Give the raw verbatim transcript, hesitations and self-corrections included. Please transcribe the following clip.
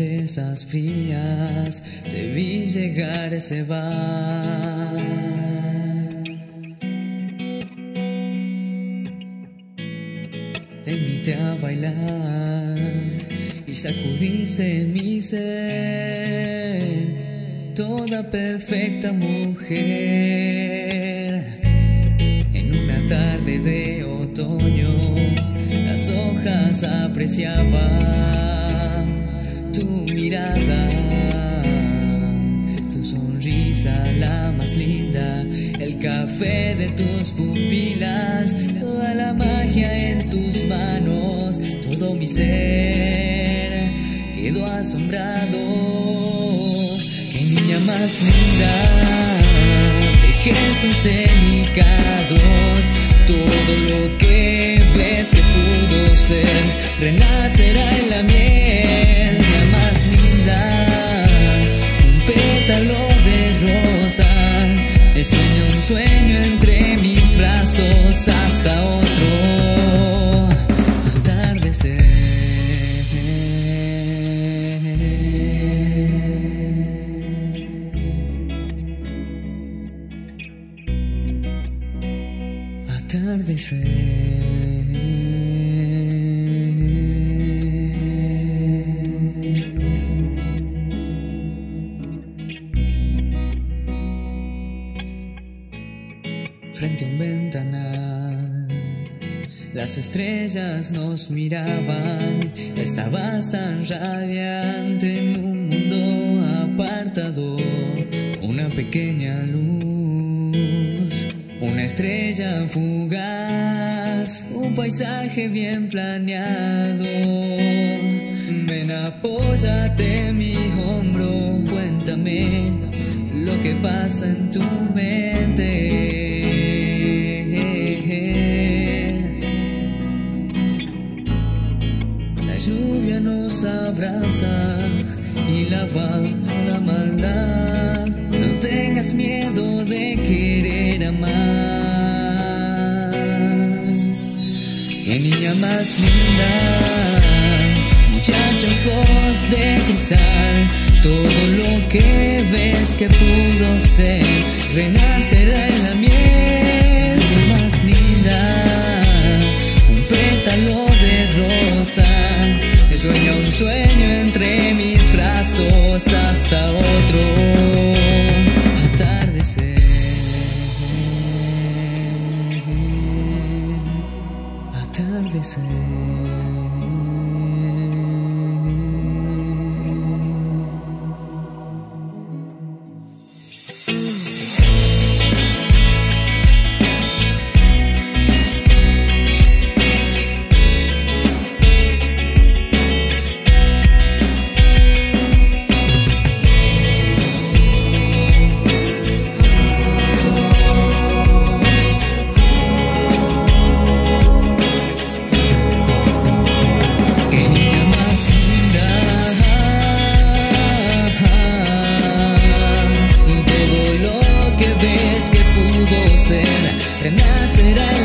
De esas frías te vi llegar a ese bar. Te invité a bailar y sacudiste en mi ser. Toda perfecta mujer, en una tarde de otoño las hojas apreciaban tu mirada, tu sonrisa la más linda, el café de tus pupilas, toda la magia en tus manos, todo mi ser quedó asombrado. ¡Qué niña más linda! De gestos delicados, todo lo que ves que pudo ser renacerá en la miel. De sueño un sueño entre mis brazos hasta otro atardecer. Atardecer. Frente a un ventanal, las estrellas nos miraban. Estabas tan radiante en un mundo apartado. Una pequeña luz, una estrella fugaz, un paisaje bien planeado. Ven, apóyate en mi hombro, cuéntame lo que pasa en tu mente. Lluvia nos abraza y lava la maldad. No tengas miedo de querer amar. ¡Qué niña más linda! Muchacha, ojos de cristal, todo lo que ves que pudo ser renacerá en la miel. Más linda, un pétalo de rosa. Sueña un sueño entre mis brazos hasta otro atardecer. Atardecer. Renacerá.